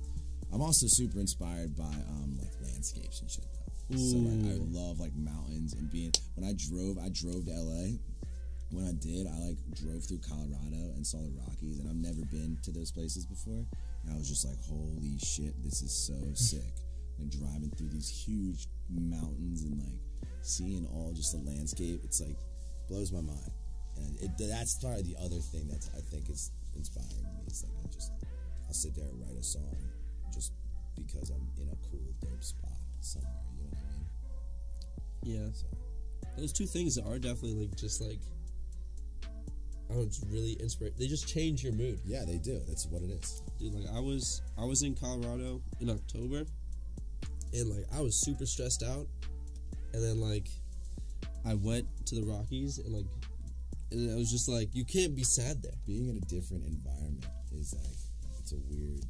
I'm also super inspired by um like landscapes and shit though. Ooh. So like, I love like mountains and being. When I drove, I drove to L A. When I did, I like drove through Colorado and saw the Rockies, and I've never been to those places before. And I was just like, holy shit, this is so sick. Like driving through these huge mountains and like seeing all just the landscape. It's like blows my mind. And it, that's probably the other thing that I think is inspiring me. It's like I just, I'll sit there and write a song just because I'm in a cool, dope spot somewhere. You know what I mean? Yeah. So. Those two things are definitely like just like I don't know, really inspire. They just change your mood. Yeah, they do. That's what it is. Dude, like I was, I was in Colorado in October, and like I was super stressed out, and then like I went to the Rockies and like. And I was just like, you can't be sad there. Being in a different environment is like, it's a weird,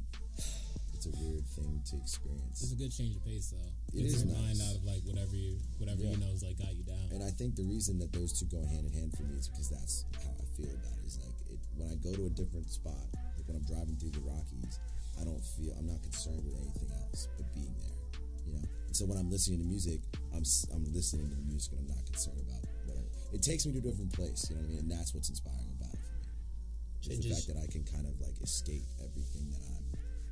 it's a weird thing to experience. It's a good change of pace, though. It it's is nice. Mind out of like whatever you, whatever yeah. you know is like got you down. And I think the reason that those two go hand in hand for me is because that's how I feel about it. Is like it, when I go to a different spot, like when I'm driving through the Rockies, I don't feel, I'm not concerned with anything else but being there, you know. And so when I'm listening to music, I'm I'm listening to the music and I'm not concerned about. It takes me to a different place, you know what I mean? And that's what's inspiring about it for me. Just the fact that I can kind of, like, escape everything that I'm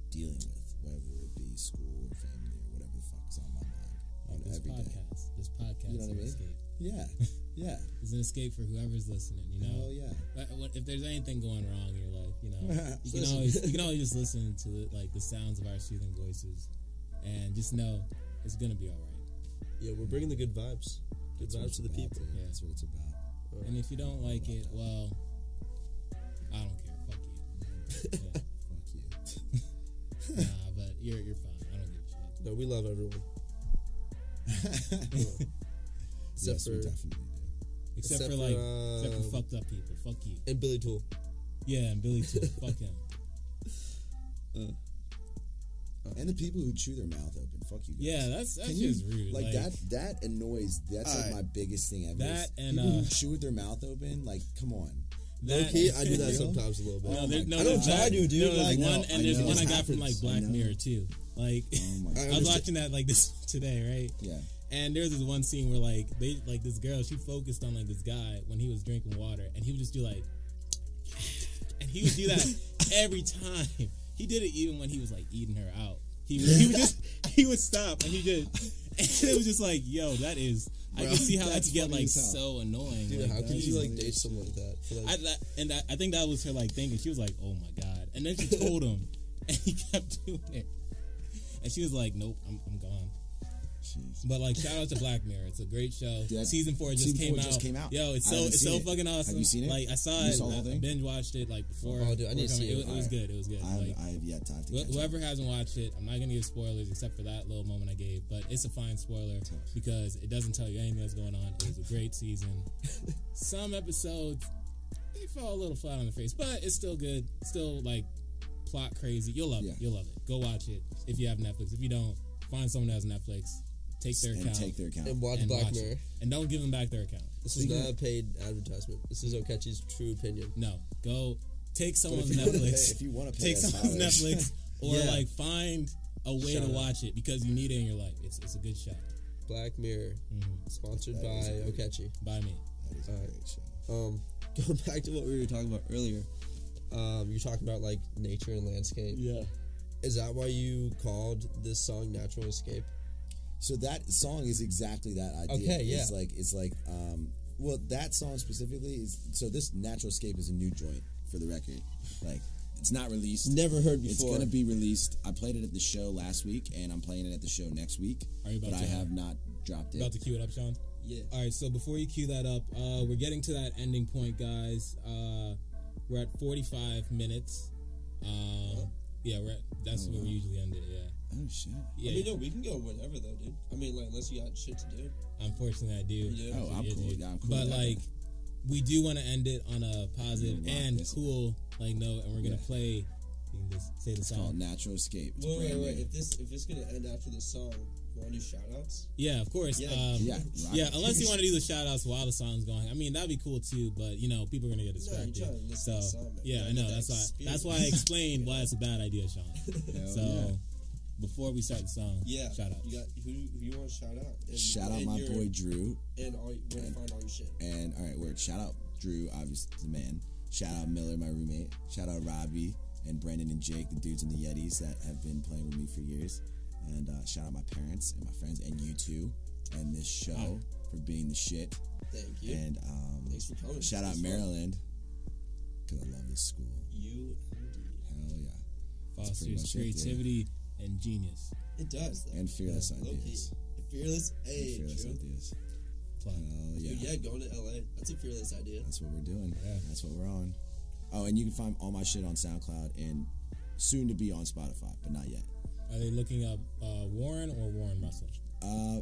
dealing with, whether it be school or family or whatever the fuck's on my mind. Like on this every podcast. Day. This podcast you know what is an escape. Yeah, yeah. It's an escape for whoever's listening, you know? Oh, yeah. If there's anything going wrong in your life, you know, you, can always, you can always just listen to, the, like, the sounds of our soothing voices and just know it's going to be all right. Yeah, we're bringing the good vibes. Good vibes to the people. Yeah. That's what it's about. Right. And if you don't like it, well, I don't care. Fuck you. Yeah. Fuck you. Nah, but you're you're fine. I don't give a shit. No, we love everyone. Except yes, for we definitely do. Except, except for like, um, except for fucked up people. Fuck you. And Billy Tool. Yeah, and Billy Tool. Fuck him. Uh. And the people who chew their mouth open, fuck you guys. Yeah, that's that's you, just rude. Like, like that that annoys. That's like right. my biggest thing ever. That and people uh, who chew with their mouth open. Like, come on. That okay, I do that real? Sometimes a little bit. No, there, no, I don't try to, dude. Like, one, no, and there's one I got from like Black Mirror too. Like, oh my God. I was watching that like this today, right? Yeah. And there's this one scene where like they like this girl, she focused on like this guy when he was drinking water, and he would just do like, and he would do that every time. He did it even when he was like eating her out. He would, he would just he would stop and he just and it was just like, yo, that is. Bro, I can see how that could get like so annoying. Dude, like, how could you like date someone like that? For, like, I, that and I, I think that was her like thinking. She was like, oh my god, and then she told him, and he kept doing it, and she was like, nope, I'm, I'm gone. Jeez. But like, shout out to Black Mirror. It's a great show. Dude, season four just, season came, four out. just came out. Yo, it's so it's so it. fucking awesome. Have you seen it? Like, I saw you it. Saw I, I binge watched it like before. Oh, dude, I didn't see it. It, it was good. It was good. I have, like, I have yet to. Have to wh- whoever it. hasn't watched it, I'm not gonna give spoilers except for that little moment I gave. But it's a fine spoiler because it doesn't tell you anything that's going on. It was a great season. Some episodes they fell a little flat on the face, but it's still good. Still like plot crazy. You'll love yeah. it. You'll love it. Go watch it if you have Netflix. If you don't, find someone that has Netflix. Take their, account, take their account and watch and Black watch Mirror. It. And don't give them back their account. This is not a paid advertisement. This is Okechi's true opinion. No. Go take someone's Netflix. If you want to pay, take someone's Netflix or yeah. like find a way Shout to watch out. it because you need it in your life. It's it's a good show. Black Mirror. Mm-hmm. Sponsored that by Okechi. By me. That is a great uh, show. Um, going back to what we were talking about earlier. Um, you're talking about like nature and landscape. Yeah. Is that why you called this song Natural Escape? So that song is exactly that idea. Okay, yeah. It's like, it's like, um, well, that song specifically is, so this Natural Escape is a new joint, for the record. Like, it's not released. Never heard before. It's going to be released. I played it at the show last week, and I'm playing it at the show next week. Are you about but to I have it? not dropped it. About to cue it up, Sean? Yeah. All right, so before you cue that up, uh, we're getting to that ending point, guys. Uh, we're at forty-five minutes. Um, oh. Yeah, we're at, that's oh, where wow. we usually end it, yeah. Oh shit! Yeah, I mean, no, we can go whenever though, dude. I mean, like, unless you got shit to do. Unfortunately, I do. Yeah. Oh, I'm, yeah, cool. Yeah, I'm cool. But like, that. we do want to end it on a positive and cool, one. like, note, and we're gonna yeah. play. You can just say the it's song. Called Natural Escape. It's wait, wait, wait. If this if it's gonna end after this song, you want to do shoutouts? Yeah, of course. Yeah, um, yeah, yeah. Unless you want to do the shoutouts while the song's going. I mean, that'd be cool too. But you know, people are gonna get distracted. No, to so to song, yeah, I know. That's why. That's why I explained why it's a bad idea, Sean. So. Before we start the song, yeah, shout out. You got who, who you want to shout out? And, shout out my your, boy Drew. And all, where to find all your shit. And all right, word. Shout out Drew, obviously the man. Shout out Miller, my roommate. Shout out Robbie and Brandon and Jake, the dudes in the Yetis that have been playing with me for years. And uh, shout out my parents and my friends and you two and this show wow. for being the shit. Thank you. And um, thanks for coming. Shout out Maryland because I love this school. U M D. Hell yeah. Fosters creativity. And genius. It does. Though. And fearless yeah, ideas. Fearless, hey, and fearless ideas. Well, yeah. Dude, yeah, going to L A. That's a fearless idea. That's what we're doing. Yeah. That's what we're on. Oh, and you can find all my shit on SoundCloud and soon to be on Spotify, but not yet. Are they looking up uh, Warren or Warren Russell? Uh,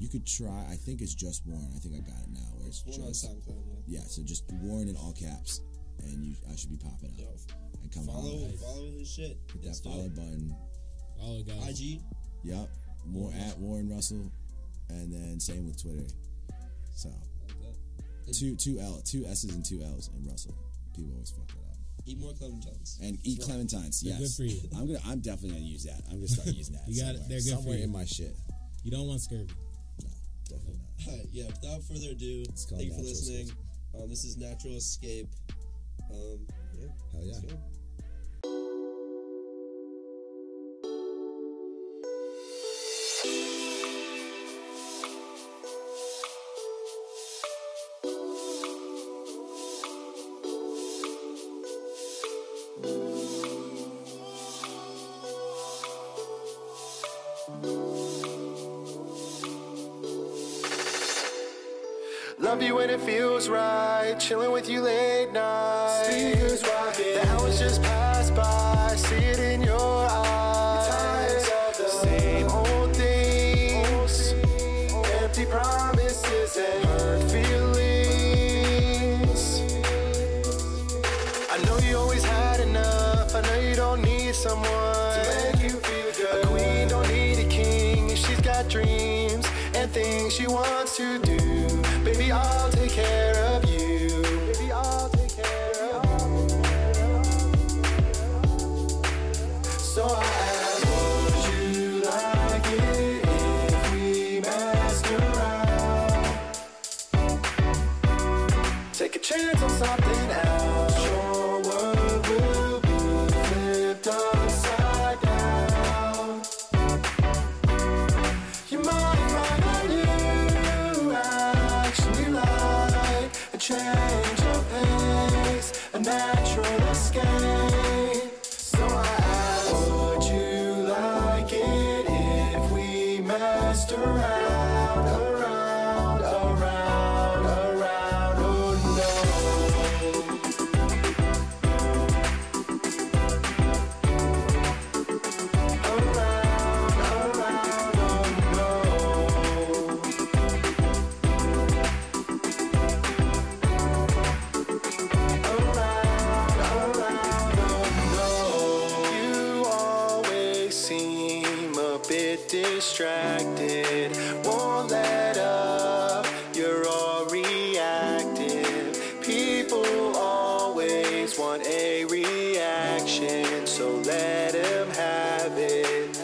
you could try. I think it's just Warren. I think I got it now. Where it's Warren just, on SoundCloud. Yeah. yeah, so just Warren in all caps, and you, I should be popping up. And come follow, on, follow his shit. Hit that follow button. Follow guys. I G. Yep. More at Warren Russell. And then same with Twitter. So like two two L two S's and two L's in Russell. People always fuck that up. Eat more clementines. And eat right. clementines, yes. They're good for you. I'm gonna I'm definitely gonna use that. I'm gonna start using that. You got it, they're good somewhere for you. In my shit. You don't want scurvy. No, definitely not. Alright, yeah, without further ado, thank you for listening. Um, this is Natural Escape. Um yeah. Hell yeah. Let's go. Love you when it feels right, chilling with you late night. See who's rocking. The hours just pass by, see it in your eyes. Same old things, empty promises and hurt feelings. I know you always had enough, I know you don't need someone to make you feel good. A queen don't need a king, she's got dreams and things she wants to do. Baby, I'll take care of you. Baby, I'll take care of you. So I ask, would you like it if we master? distracted, won't let up, you're all reactive. People always want a reaction, so let them have it.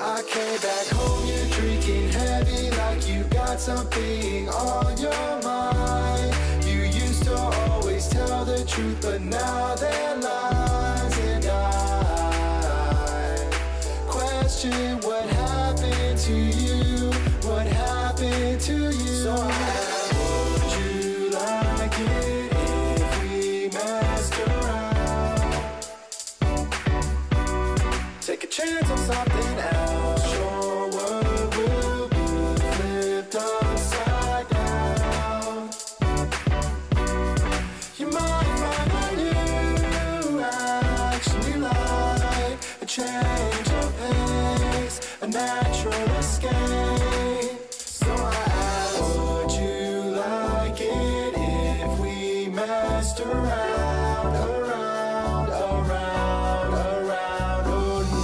I came back home, you're drinking heavy like you got something on your mind. You used to always tell the truth, but now they're lies, and I question what happened to you, what happened to you? So I, would you like it if we messed around? Take a chance on something else. Your world will be flipped upside down. You might find that you actually like a change of pace, a natural escape. So I ask, would you like it if we messed around, around, around, around, oh no.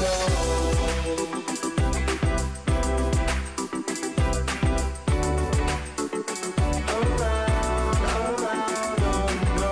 Around, around, oh no.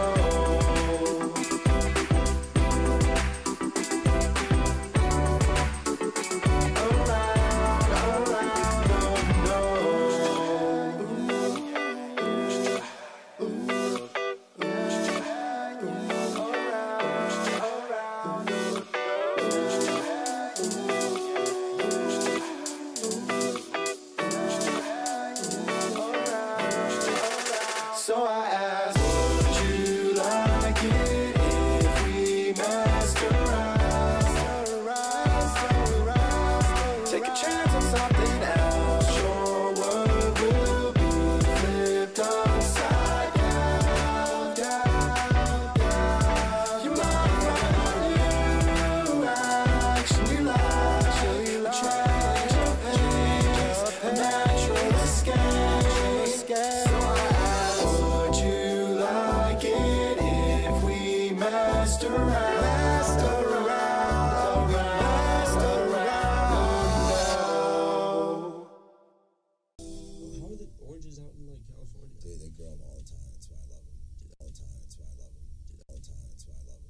So I asked, would you like it if we messed around? Take a chance on something else. Your world will be flipped upside down, down, down. You might find you actually like a change of pace, a natural escape. So I messed around, messed around, around, messed around. How are the oranges out in like California? Dude, they grow them all the time. That's why I love them. Dude, all the time. That's why I love them. Dude, all the time. That's why I love them.